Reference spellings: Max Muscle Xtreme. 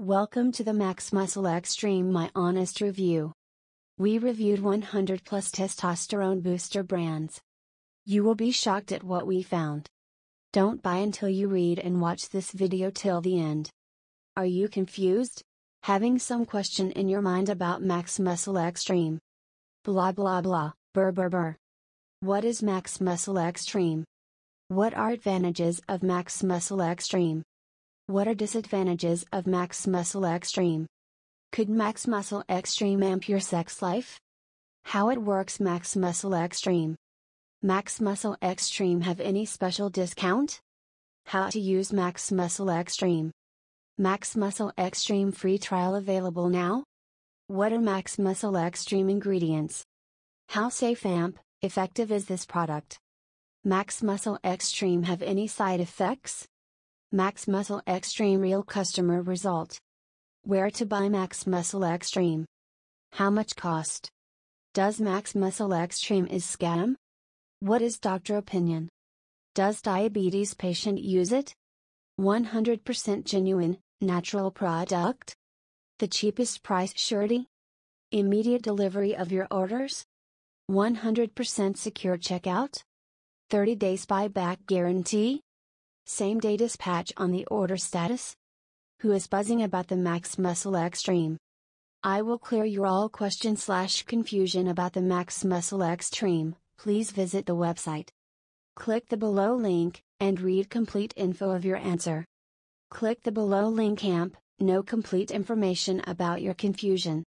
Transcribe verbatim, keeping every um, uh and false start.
Welcome to the Max Muscle Xtreme My Honest Review. We reviewed one hundred plus testosterone booster brands. You will be shocked at what we found. Don't buy until you read and watch this video till the end. Are you confused? Having some question in your mind about Max Muscle Xtreme? Blah blah blah, brr brr brr. What is Max Muscle Xtreme? What are advantages of Max Muscle Xtreme? What are disadvantages of Max Muscle Xtreme? Could Max Muscle Xtreme amp your sex life? How it works. Max Muscle Xtreme. Max Muscle Xtreme have any special discount? How to use Max Muscle Xtreme. Max Muscle Xtreme free trial available now? What are Max Muscle Xtreme ingredients? How safe amp, effective is this product? Max Muscle Xtreme have any side effects? Max Muscle Xtreme real customer result. Where to buy Max Muscle Xtreme? How much cost? Does Max Muscle Xtreme is scam? What is doctor opinion? Does diabetes patient use it? one hundred percent genuine, natural product? The cheapest price surety? Immediate delivery of your orders? one hundred percent secure checkout? thirty days buyback guarantee? Same day dispatch on the order status? Who is buzzing about the Max Muscle Xtreme? I will clear your all question slash confusion about the Max Muscle Xtreme. Please visit the website. Click the below link, and read complete info of your answer. Click the below link amp, no complete information about your confusion.